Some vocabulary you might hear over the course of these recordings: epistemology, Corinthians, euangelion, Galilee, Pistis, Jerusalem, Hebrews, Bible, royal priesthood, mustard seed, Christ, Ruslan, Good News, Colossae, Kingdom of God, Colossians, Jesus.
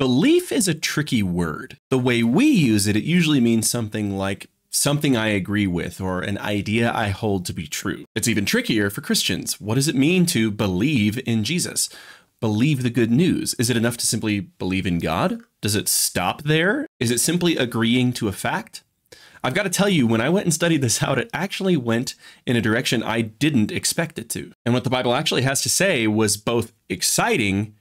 Belief is a tricky word. The way we use it, it usually means something like something I agree with or an idea I hold to be true. It's even trickier for Christians. What does it mean to believe in Jesus? Believe the good news? Is it enough to simply believe in God? Does it stop there? Is it simply agreeing to a fact? I've got to tell you, when I went and studied this out, it actually went in a direction I didn't expect it to. And what the Bible actually has to say was both exciting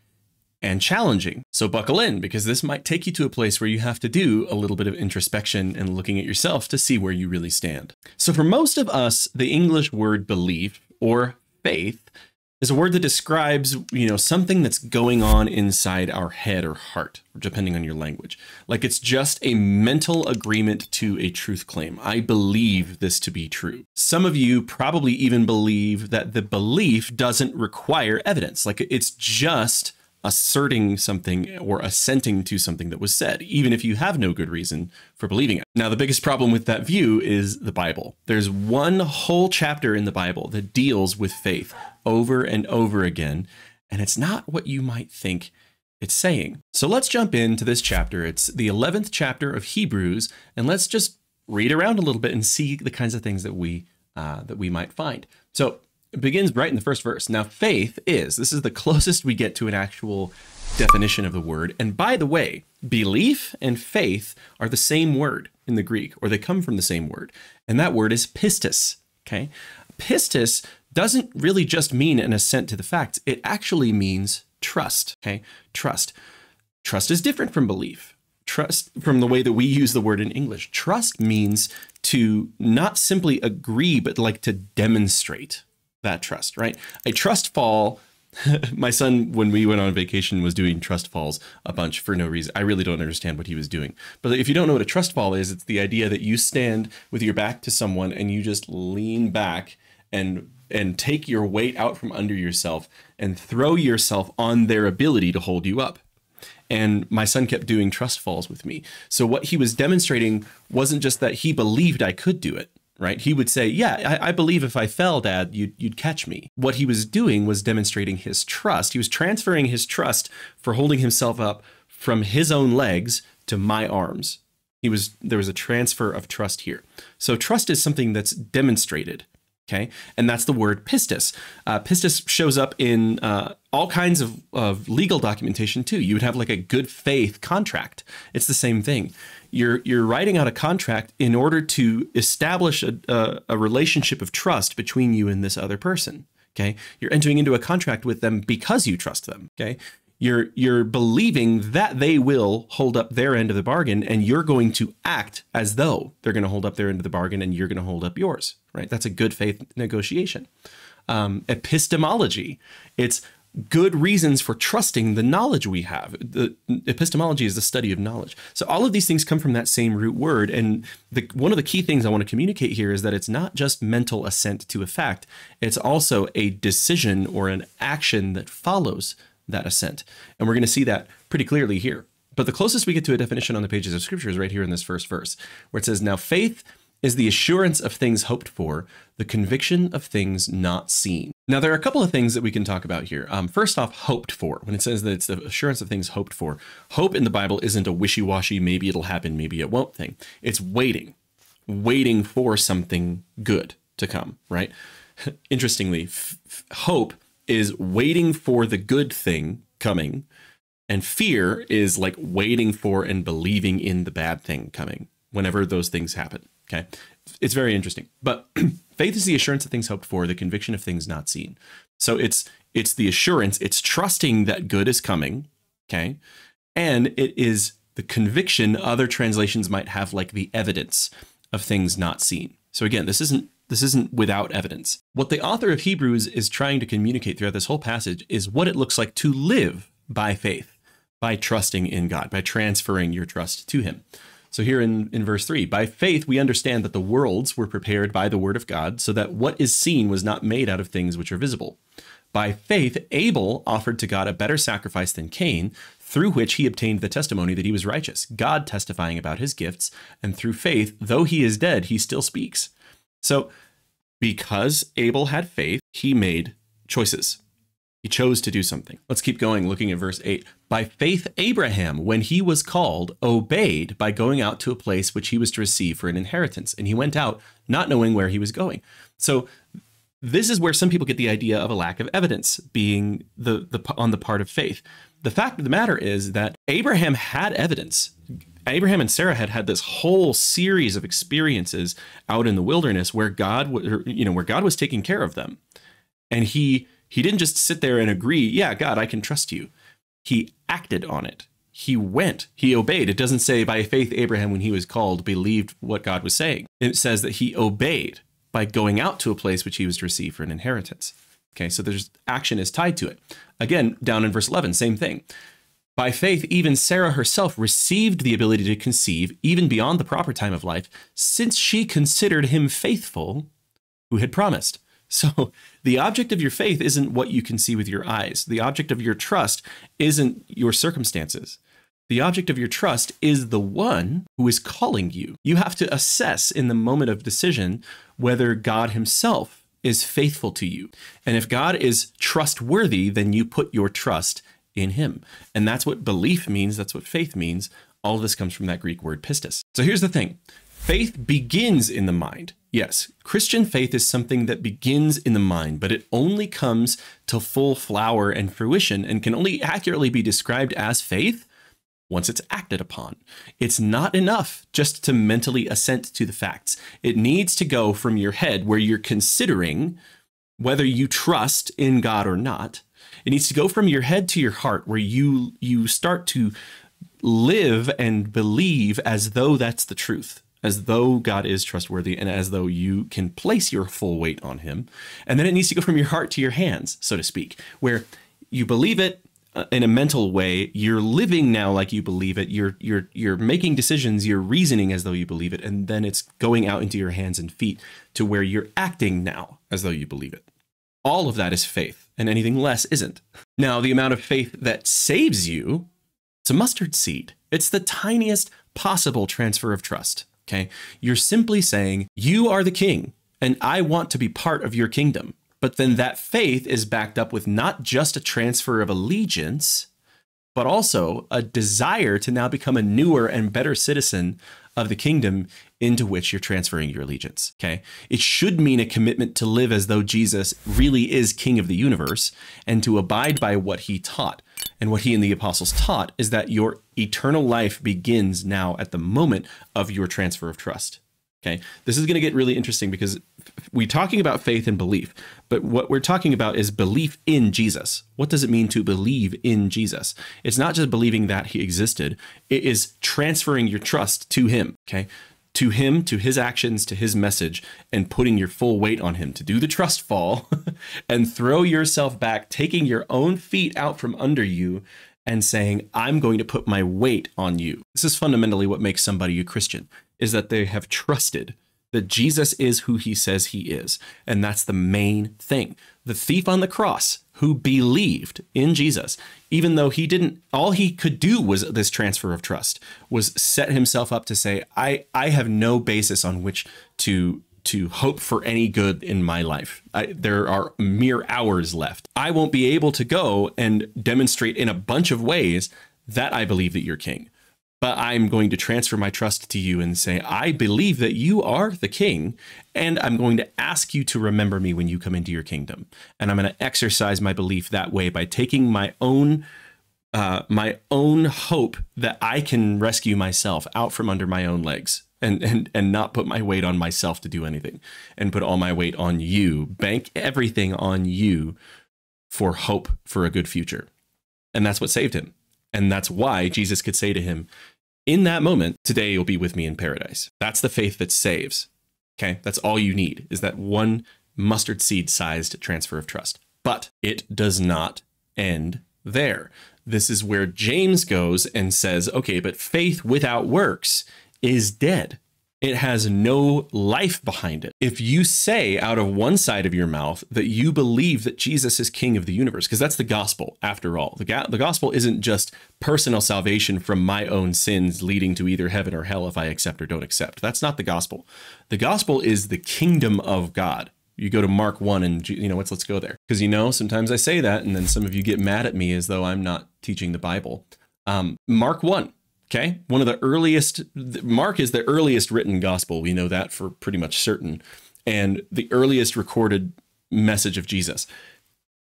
and challenging. So buckle in, because this might take you to a place where you have to do a little bit of introspection and looking at yourself to see where you really stand. So for most of us, the English word belief or faith is a word that describes, something that's going on inside our head or heart, depending on your language. Like it's just a mental agreement to a truth claim. I believe this to be true. Some of you probably even believe that the belief doesn't require evidence. Like it's just asserting something or assenting to something that was said, even if you have no good reason for believing it. Now, the biggest problem with that view is the Bible. There's one whole chapter in the Bible that deals with faith over and over again, and it's not what you might think it's saying. So let's jump into this chapter. It's the 11th chapter of Hebrews, and let's just read around a little bit and see the kinds of things that we might find. So it begins right in the first verse. Now, faith is, this is the closest we get to an actual definition of the word. And by the way, belief and faith are the same word in the Greek, or they come from the same word. And that word is pistis, okay? Pistis doesn't really just mean an assent to the facts. It actually means trust, okay? Trust. Trust is different from belief. Trust, from the way that we use the word in English, trust means to not simply agree, but like to demonstrate that trust, right? A trust fall, my son, when we went on vacation, was doing trust falls a bunch for no reason. I really don't understand what he was doing. But if you don't know what a trust fall is, it's the idea that you stand with your back to someone and you just lean back and take your weight out from under yourself and throw yourself on their ability to hold you up. And my son kept doing trust falls with me. So what he was demonstrating wasn't just that he believed I could do it. Right? He would say, yeah, I believe if I fell, Dad, you'd catch me. What he was doing was demonstrating his trust. He was transferring his trust for holding himself up from his own legs to my arms. There was a transfer of trust here. So trust is something that's demonstrated. Okay. And that's the word pistis. Pistis shows up in all kinds of legal documentation, too. You would have like a good faith contract. It's the same thing. You're writing out a contract in order to establish a relationship of trust between you and this other person. OK, you're entering into a contract with them because you trust them. OK, you're believing that they will hold up their end of the bargain, and you're going to act as though they're going to hold up their end of the bargain and you're going to hold up yours. Right. That's a good faith negotiation. Epistemology. It's good reasons for trusting the knowledge we have. The epistemology is the study of knowledge. So all of these things come from that same root word. And one of the key things I want to communicate here is that it's not just mental assent to a fact. It's also a decision or an action that follows that assent. And we're going to see that pretty clearly here. But the closest we get to a definition on the pages of Scripture is right here in this first verse, where it says, now faith is the assurance of things hoped for, the conviction of things not seen. Now, there are a couple of things that we can talk about here. First off, hoped for. When it says that it's the assurance of things hoped for, hope in the Bible isn't a wishy-washy, maybe it'll happen, maybe it won't thing. It's waiting for something good to come, right? Interestingly, hope is waiting for the good thing coming, and fear is like waiting for and believing in the bad thing coming, whenever those things happen. Okay, it's very interesting, but faith is the assurance of things hoped for, the conviction of things not seen. So it's the assurance, it's trusting that good is coming. Okay, and it is the conviction. Other translations might have like the evidence of things not seen. So again, this isn't without evidence. What the author of Hebrews is trying to communicate throughout this whole passage is what it looks like to live by faith, by trusting in God, by transferring your trust to him. So here in verse 3, by faith, we understand that the worlds were prepared by the word of God, so that what is seen was not made out of things which are visible. By faith, Abel offered to God a better sacrifice than Cain, through which he obtained the testimony that he was righteous, God testifying about his gifts. And through faith, though he is dead, he still speaks. So because Abel had faith, he made choices. He chose to do something. Let's keep going, looking at verse 8. By faith, Abraham, when he was called, obeyed by going out to a place which he was to receive for an inheritance. And he went out not knowing where he was going. So this is where some people get the idea of a lack of evidence being on the part of faith. The fact of the matter is that Abraham had evidence. Abraham and Sarah had this whole series of experiences out in the wilderness where God was taking care of them. And he didn't just sit there and agree, yeah, God, I can trust you. He acted on it. He went, he obeyed. It doesn't say by faith, Abraham, when he was called, believed what God was saying. It says that he obeyed by going out to a place which he was to receive for an inheritance. Okay, so there's action is tied to it. Again, down in verse 11, same thing. By faith, even Sarah herself received the ability to conceive even beyond the proper time of life, since she considered him faithful who had promised. So the object of your faith isn't what you can see with your eyes. The object of your trust isn't your circumstances. The object of your trust is the one who is calling you. You have to assess in the moment of decision whether God himself is faithful to you. And if God is trustworthy, then you put your trust in him. And that's what belief means. That's what faith means. All of this comes from that Greek word pistis. So here's the thing. Faith begins in the mind. Yes, Christian faith is something that begins in the mind, but it only comes to full flower and fruition and can only accurately be described as faith once it's acted upon. It's not enough just to mentally assent to the facts. It needs to go from your head where you're considering whether you trust in God or not. It needs to go from your head to your heart where you start to live and believe as though that's the truth, as though God is trustworthy and as though you can place your full weight on him. And then it needs to go from your heart to your hands, so to speak, where you believe it in a mental way. You're living now like you believe it. You're making decisions, you're reasoning as though you believe it. And then it's going out into your hands and feet to where you're acting now as though you believe it. All of that is faith, and anything less isn't. Now, the amount of faith that saves you, it's a mustard seed. It's the tiniest possible transfer of trust. Okay, you're simply saying you are the king and I want to be part of your kingdom. But then that faith is backed up with not just a transfer of allegiance, but also a desire to now become a newer and better citizen of the kingdom into which you're transferring your allegiance. Okay, it should mean a commitment to live as though Jesus really is king of the universe and to abide by what he taught. And what he and the apostles taught is that your eternal life begins now at the moment of your transfer of trust. Okay, this is going to get really interesting because we're talking about faith and belief, but what we're talking about is belief in Jesus. What does it mean to believe in Jesus? It's not just believing that he existed. It is transferring your trust to him. Okay, to him, to his actions, to his message, and putting your full weight on him to do the trust fall and throw yourself back, taking your own feet out from under you and saying, I'm going to put my weight on you. This is fundamentally what makes somebody a Christian, is that they have trusted that Jesus is who he says he is. And that's the main thing. The thief on the cross who believed in Jesus, even though he didn't, all he could do was this transfer of trust, was set himself up to say, I have no basis on which to hope for any good in my life. There are mere hours left. I won't be able to go and demonstrate in a bunch of ways that I believe that you're king. But I'm going to transfer my trust to you and say, I believe that you are the king, and I'm going to ask you to remember me when you come into your kingdom. And I'm going to exercise my belief that way by taking my own hope that I can rescue myself out from under my own legs and not put my weight on myself to do anything, and put all my weight on you, bank everything on you for hope for a good future. And that's what saved him. And that's why Jesus could say to him, in that moment, today you'll be with me in paradise. That's the faith that saves. Okay, that's all you need, is that one mustard seed sized transfer of trust. But it does not end there. This is where James goes and says, okay, but faith without works is dead. It has no life behind it. If you say out of one side of your mouth that you believe that Jesus is king of the universe, because that's the gospel, after all. The gospel isn't just personal salvation from my own sins leading to either heaven or hell if I accept or don't accept. That's not the gospel. The gospel is the kingdom of God. you go to Mark 1 and, you know, let's go there. Because, you know, sometimes I say that and then some of you get mad at me as though I'm not teaching the Bible. Mark 1. Okay, one of the earliest, Mark is the earliest written gospel. We know that for pretty much certain. And the earliest recorded message of Jesus.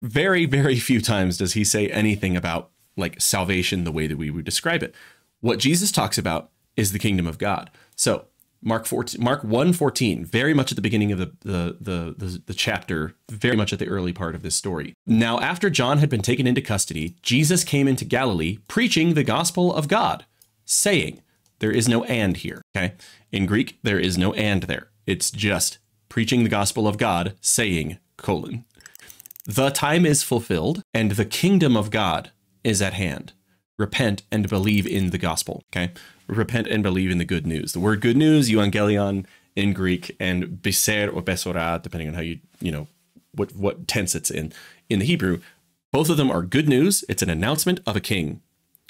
Very, very few times does he say anything about like salvation the way that we would describe it. What Jesus talks about is the kingdom of God. So Mark 1:14, very much at the beginning of the chapter, very much at the early part of this story. Now, after John had been taken into custody, Jesus came into Galilee preaching the gospel of God, saying, there is no and here. Okay, in Greek, there is no and there. It's just preaching the gospel of God, saying, : the time is fulfilled and the kingdom of God is at hand. Repent and believe in the gospel. Okay, repent and believe in the good news. The word good news, euangelion in Greek, and beser or besora, depending on how you know what tense it's in the Hebrew. Both of them are good news. It's an announcement of a king.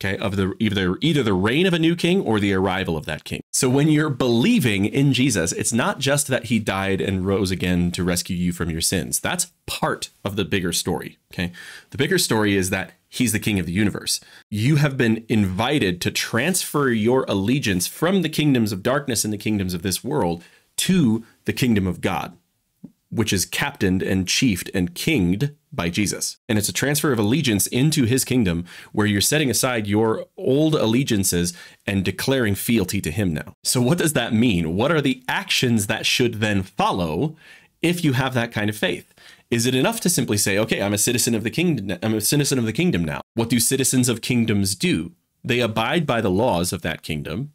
Okay, of the either the reign of a new king or the arrival of that king. So when you're believing in Jesus, it's not just that he died and rose again to rescue you from your sins. That's part of the bigger story. Okay, the bigger story is that he's the king of the universe. You have been invited to transfer your allegiance from the kingdoms of darkness and the kingdoms of this world to the kingdom of God, which is captained and chiefed and kinged by Jesus. And it's a transfer of allegiance into his kingdom where you're setting aside your old allegiances and declaring fealty to him now. So what does that mean? What are the actions that should then follow if you have that kind of faith? Is it enough to simply say, okay, I'm a citizen of the kingdom. I'm a citizen of the kingdom now. What do citizens of kingdoms do? They abide by the laws of that kingdom.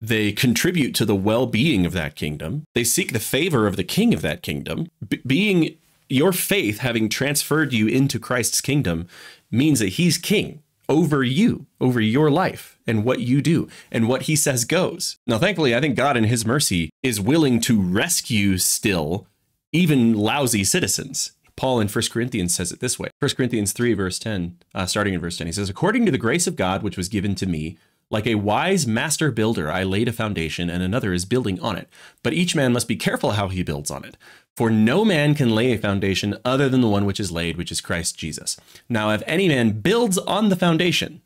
They contribute to the well-being of that kingdom. They seek the favor of the king of that kingdom. Being your faith, having transferred you into Christ's kingdom, means that he's king over you, over your life and what you do and what he says goes. Now, thankfully, I think God in his mercy is willing to rescue still even lousy citizens. Paul in 1 Corinthians says it this way. 1 Corinthians 3, verse 10, starting in verse 10, he says, according to the grace of God, which was given to me, like a wise master builder, I laid a foundation and another is building on it. But each man must be careful how he builds on it. For no man can lay a foundation other than the one which is laid, which is Christ Jesus. Now, if any man builds on the foundation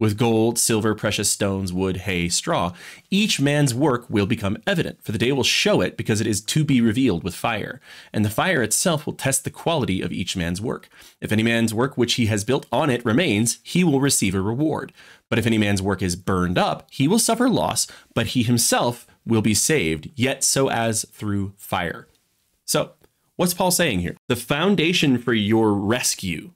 with gold, silver, precious stones, wood, hay, straw, each man's work will become evident, for the day will show it, because it is to be revealed with fire. And the fire itself will test the quality of each man's work. If any man's work which he has built on it remains, he will receive a reward. But if any man's work is burned up, he will suffer loss, but he himself will be saved, yet so as through fire. So what's Paul saying here? The foundation for your rescue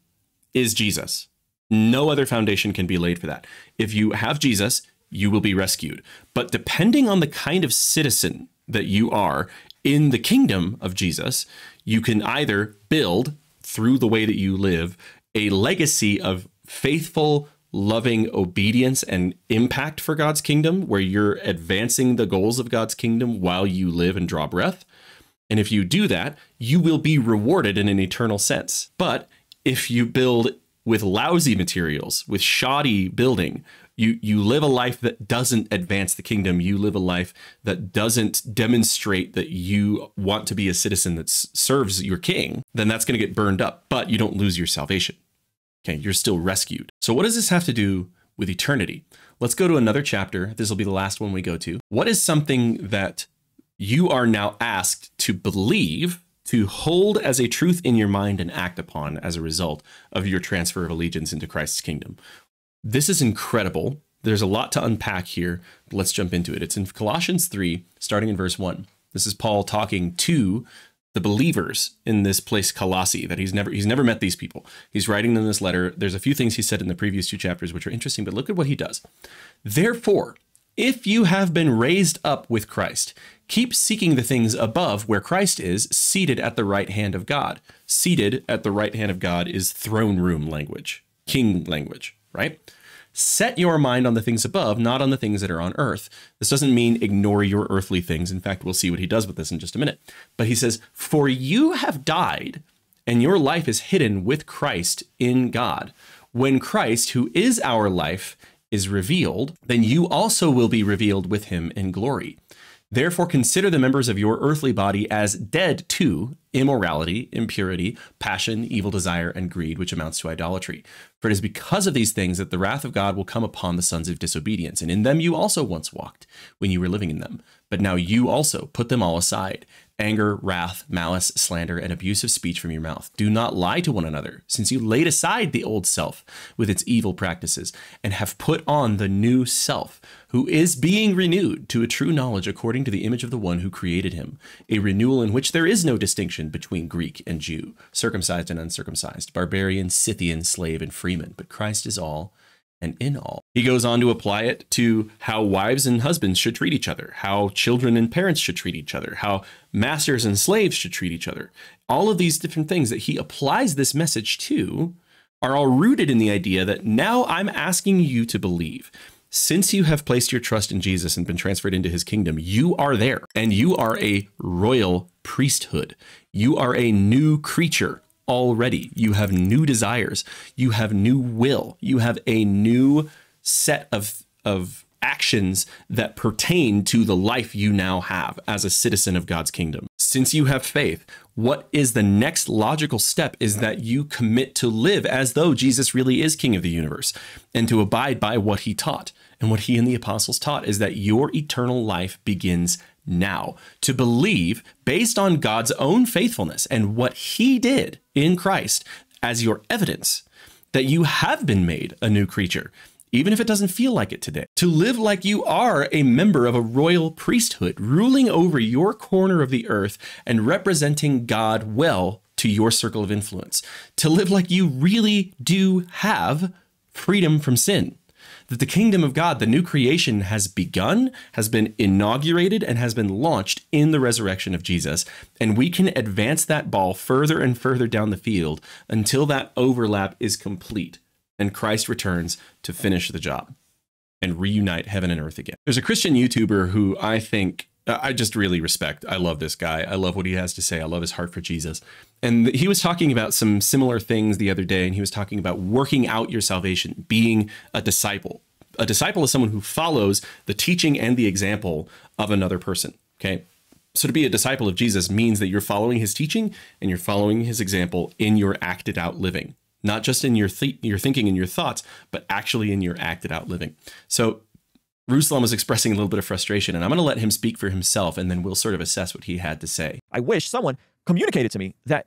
is Jesus. No other foundation can be laid for that. If you have Jesus, you will be rescued. But depending on the kind of citizen that you are in the kingdom of Jesus, you can either build through the way that you live a legacy of faithful, loving obedience and impact for God's kingdom, where you're advancing the goals of God's kingdom while you live and draw breath. And if you do that, you will be rewarded in an eternal sense. But if you build with lousy materials, with shoddy building, you live a life that doesn't advance the kingdom. You live a life that doesn't demonstrate that you want to be a citizen that serves your king. Then that's going to get burned up, but you don't lose your salvation. Okay, you're still rescued. So what does this have to do with eternity? Let's go to another chapter. This will be the last one we go to. What is something that you are now asked to believe, to hold as a truth in your mind and act upon as a result of your transfer of allegiance into Christ's kingdom? This is incredible. There's a lot to unpack here. But let's jump into it. It's in Colossians 3, starting in verse 1. This is Paul talking to the believers in this place, Colossae, that he's never met these people. He's writing them this letter. There's a few things he said in the previous two chapters which are interesting, but look at what he does. Therefore, if you have been raised up with Christ, keep seeking the things above where Christ is, seated at the right hand of God. Seated at the right hand of God is throne room language, king language, right? Set your mind on the things above, not on the things that are on earth. This doesn't mean ignore your earthly things. In fact, we'll see what he does with this in just a minute. But he says, for you have died, and your life is hidden with Christ in God. When Christ, who is our life, is revealed, then you also will be revealed with him in glory. Therefore, consider the members of your earthly body as dead to immorality, impurity, passion, evil desire, and greed, which amounts to idolatry. For it is because of these things that the wrath of God will come upon the sons of disobedience. And in them you also once walked when you were living in them. But now you also put them all aside: anger, wrath, malice, slander, and abusive speech from your mouth. Do not lie to one another, since you laid aside the old self with its evil practices and have put on the new self, who is being renewed to a true knowledge according to the image of the one who created him, a renewal in which there is no distinction between Greek and Jew, circumcised and uncircumcised, barbarian, Scythian, slave, and freeman. But Christ is all and in all. He goes on to apply it to how wives and husbands should treat each other, how children and parents should treat each other, how masters and slaves should treat each other. All of these different things that he applies this message to are all rooted in the idea that now I'm asking you to believe. Since you have placed your trust in Jesus and been transferred into his kingdom, you are there, and you are a royal priesthood. You are a new creature. Already, you have new desires, you have new will, you have a new set of actions that pertain to the life you now have as a citizen of God's kingdom. Since you have faith, what is the next logical step is that you commit to live as though Jesus really is King of the universe and to abide by what he taught. And what he and the apostles taught is that your eternal life begins now, to believe based on God's own faithfulness and what he did in Christ as your evidence that you have been made a new creature, even if it doesn't feel like it today, to live like you are a member of a royal priesthood, ruling over your corner of the earth and representing God well to your circle of influence, to live like you really do have freedom from sin. That the kingdom of God, the new creation, has begun, has been inaugurated, and has been launched in the resurrection of Jesus. And we can advance that ball further and further down the field until that overlap is complete and Christ returns to finish the job and reunite heaven and earth again. There's a Christian YouTuber who I think I just really respect. I love this guy. I love what he has to say. I love his heart for Jesus. And he was talking about some similar things the other day, and he was talking about working out your salvation, being a disciple. A disciple is someone who follows the teaching and the example of another person, okay? So to be a disciple of Jesus means that you're following his teaching and you're following his example in your acted out living, not just in your thinking and your thoughts, but actually in your acted out living. So Ruslan was expressing a little bit of frustration, and I'm going to let him speak for himself, and then we'll sort of assess what he had to say. I wish someone communicated to me that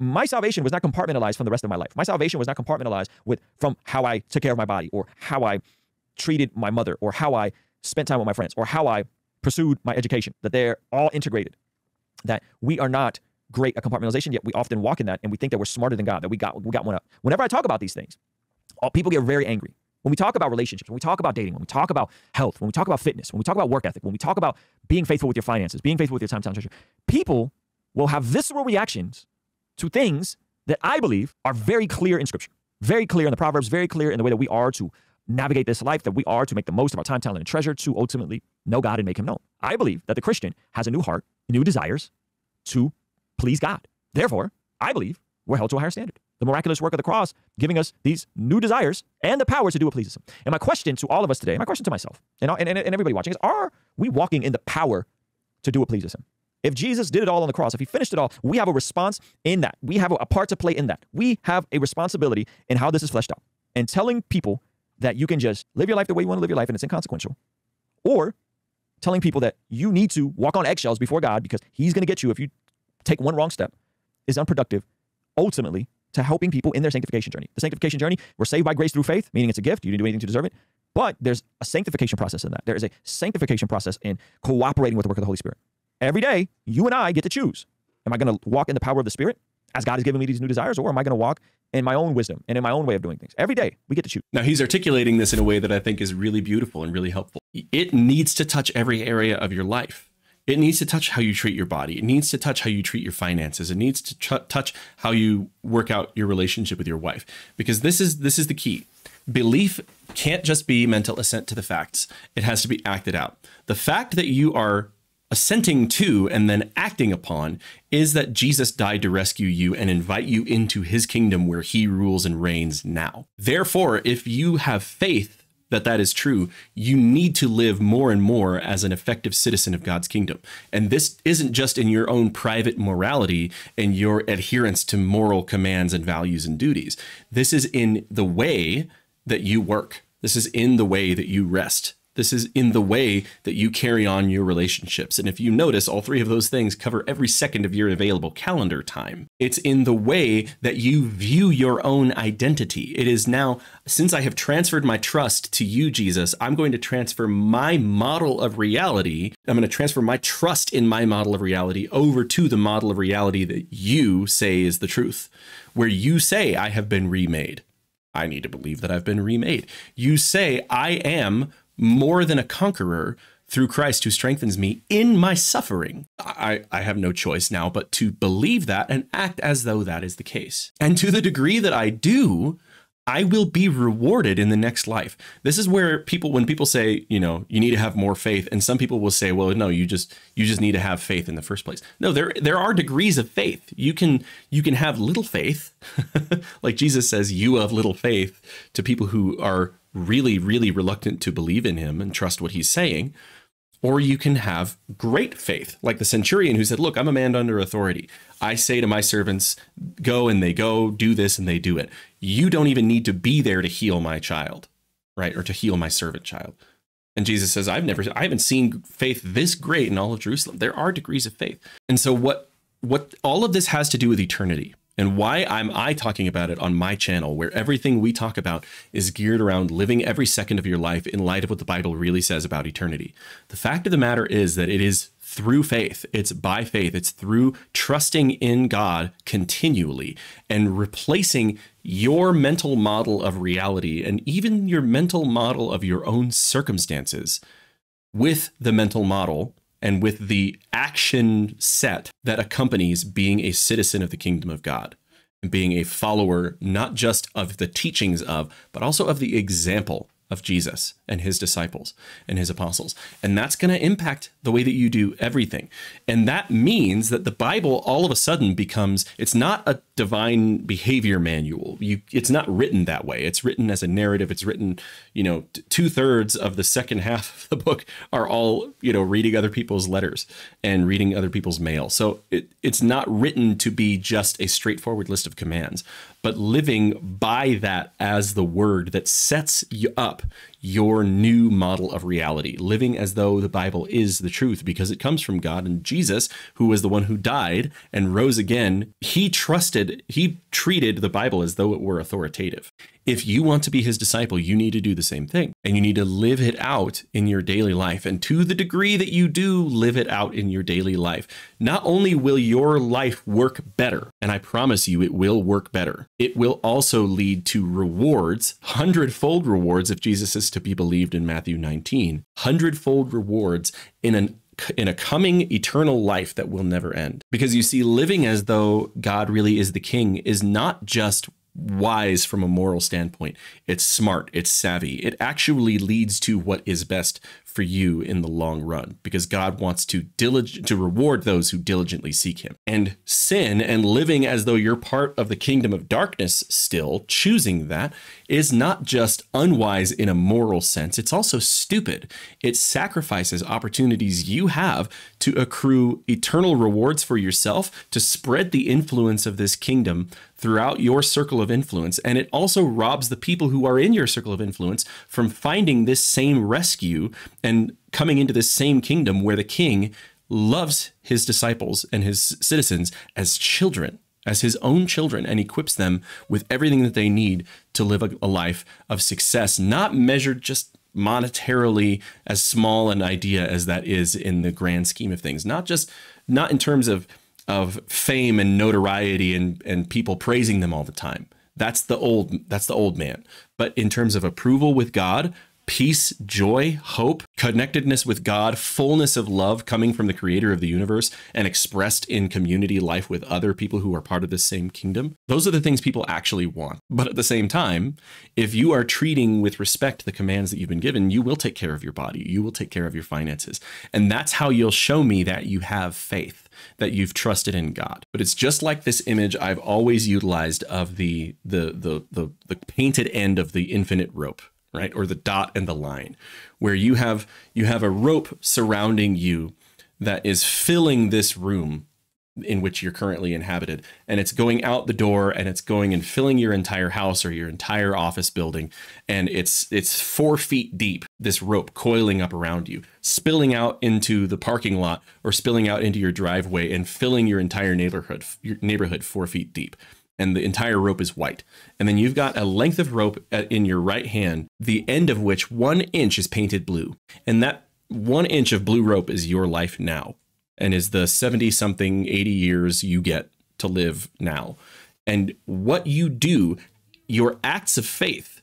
my salvation was not compartmentalized from the rest of my life. My salvation was not compartmentalized from how I took care of my body, or how I treated my mother, or how I spent time with my friends, or how I pursued my education, that they're all integrated, that we are not great at compartmentalization, yet we often walk in that, and we think that we're smarter than God, that we got one up. Whenever I talk about these things, people get very angry. When we talk about relationships, when we talk about dating, when we talk about health, when we talk about fitness, when we talk about work ethic, when we talk about being faithful with your finances, being faithful with your time, treasure, people will have visceral reactions to things that I believe are very clear in Scripture, very clear in the Proverbs, very clear in the way that we are to navigate this life, that we are to make the most of our time, talent, and treasure to ultimately know God and make him known. I believe that the Christian has a new heart, new desires to please God. Therefore, I believe we're held to a higher standard. The miraculous work of the cross, giving us these new desires and the power to do what pleases him. And my question to all of us today, my question to myself and everybody watching is, are we walking in the power to do what pleases him? If Jesus did it all on the cross, if he finished it all, we have a response in that. We have a part to play in that. We have a responsibility in how this is fleshed out. And telling people that you can just live your life the way you want to live your life and it's inconsequential, or telling people that you need to walk on eggshells before God because he's going to get you if you take one wrong step, is unproductive, ultimately, to helping people in their sanctification journey. The sanctification journey, we're saved by grace through faith, meaning it's a gift. You didn't do anything to deserve it. But there's a sanctification process in that. There is a sanctification process in cooperating with the work of the Holy Spirit. Every day, you and I get to choose. Am I going to walk in the power of the Spirit as God has given me these new desires, or am I going to walk in my own wisdom and in my own way of doing things? Every day, we get to choose. Now, he's articulating this in a way that I think is really beautiful and really helpful. It needs to touch every area of your life. It needs to touch how you treat your body. It needs to touch how you treat your finances. It needs to touch how you work out your relationship with your wife, because this is the key. Belief can't just be mental assent to the facts. It has to be acted out. The fact that you are assenting to and then acting upon is that Jesus died to rescue you and invite you into his kingdom where he rules and reigns now. Therefore, if you have faith, that is true, you need to live more and more as an effective citizen of God's kingdom. And this isn't just in your own private morality and your adherence to moral commands and values and duties. This is in the way that you work. This is in the way that you rest. This is in the way that you carry on your relationships. And if you notice, all three of those things cover every second of your available calendar time. It's in the way that you view your own identity. It is now, since I have transferred my trust to you, Jesus, I'm going to transfer my model of reality. I'm going to transfer my trust in my model of reality over to the model of reality that you say is the truth, where you say I have been remade. I need to believe that I've been remade. You say I am more than a conqueror through Christ who strengthens me in my suffering. I have no choice now but to believe that and act as though that is the case. And to the degree that I do, I will be rewarded in the next life. This is where people, when people say, you know, you need to have more faith, and some people will say, well, no, you just need to have faith in the first place. No, there are degrees of faith. You can have little faith, like Jesus says, you have little faith, to people who are really, really reluctant to believe in him and trust what he's saying. Or you can have great faith, like the centurion who said, look, I'm a man under authority. I say to my servants, go, and they go, do this, and they do it. You don't even need to be there to heal my child, right? Or to heal my servant child. And Jesus says, I haven't seen faith this great in all of Jerusalem. There are degrees of faith. And so what all of this has to do with eternity. And why am I talking about it on my channel, where everything we talk about is geared around living every second of your life in light of what the Bible really says about eternity? The fact of the matter is that it is through faith. It's by faith. It's through trusting in God continually and replacing your mental model of reality and even your mental model of your own circumstances with the mental model and with the action set that accompanies being a citizen of the kingdom of God and being a follower, not just of the teachings of, but also of the example of Jesus and his disciples and his apostles. And that's going to impact the way that you do everything. And that means that the Bible all of a sudden becomes, it's not a divine behavior manual. It's not written that way. It's written as a narrative. It's written, you know, 2/3 of the second half of the book are all, you know, reading other people's letters and reading other people's mail. So it's not written to be just a straightforward list of commands, but living by that as the word that sets you up your new model of reality, living as though the Bible is the truth because it comes from God. And Jesus, who was the one who died and rose again, he treated the Bible as though it were authoritative. If you want to be his disciple, you need to do the same thing, and you need to live it out in your daily life. And to the degree that you do live it out in your daily life, not only will your life work better, and I promise you it will work better, it will also lead to rewards, 100-fold rewards if Jesus is to be believed in Matthew 19, 100-fold rewards in a coming eternal life that will never end. Because you see, living as though God really is the king is not just wise from a moral standpoint. It's smart. It's savvy. It actually leads to what is best for you in the long run, because God wants to reward those who diligently seek him. And sin and living as though you're part of the kingdom of darkness still, choosing that, is not just unwise in a moral sense. It's also stupid. It sacrifices opportunities you have to accrue eternal rewards for yourself, to spread the influence of this kingdom throughout your circle of influence. And it also robs the people who are in your circle of influence from finding this same rescue and coming into this same kingdom where the king loves his disciples and his citizens as children, as his own children, and equips them with everything that they need to live a life of success, not measured just monetarily, as small an idea as that is in the grand scheme of things, not in terms of fame and notoriety and people praising them all the time. That's the old man. But in terms of approval with God, peace, joy, hope, connectedness with God, fullness of love coming from the creator of the universe and expressed in community life with other people who are part of the same kingdom. Those are the things people actually want. But at the same time, if you are treating with respect the commands that you've been given, you will take care of your body. You will take care of your finances. And that's how you'll show me that you have faith, that you've trusted in God. But it's just like this image I've always utilized of the painted end of the infinite rope. right? Or the dot and the line, where you have a rope surrounding you that is filling this room in which you're currently inhabited, and it's going out the door and it's going and filling your entire house or your entire office building. And it's 4 feet deep, this rope coiling up around you, spilling out into the parking lot or spilling out into your driveway and filling your entire neighborhood 4 feet deep. And the entire rope is white. And then you've got a length of rope in your right hand, the end of which 1 inch is painted blue. And that 1 inch of blue rope is your life now, and is the 70 something, 80 years you get to live now. And what you do, your acts of faith,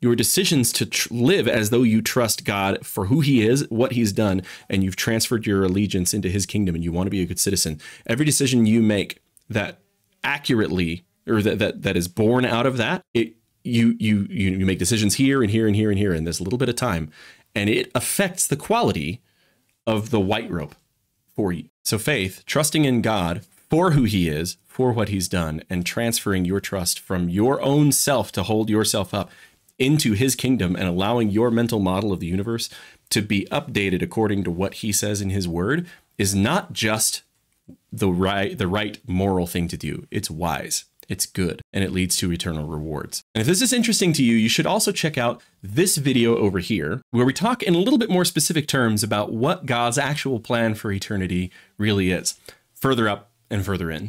your decisions to live as though you trust God for who he is, what he's done, and you've transferred your allegiance into his kingdom and you want to be a good citizen. Every decision you make that accurately, or that is born out of that, you make decisions here and here and here and here in this little bit of time, and it affects the quality of the white rope for you. So faith, trusting in God for who he is, for what he's done, and transferring your trust from your own self to hold yourself up into his kingdom, and allowing your mental model of the universe to be updated according to what he says in his word, is not just the right moral thing to do. It's wise. It's good, and it leads to eternal rewards. And if this is interesting to you, you should also check out this video over here, where we talk in a little bit more specific terms about what God's actual plan for eternity really is, further up and further in.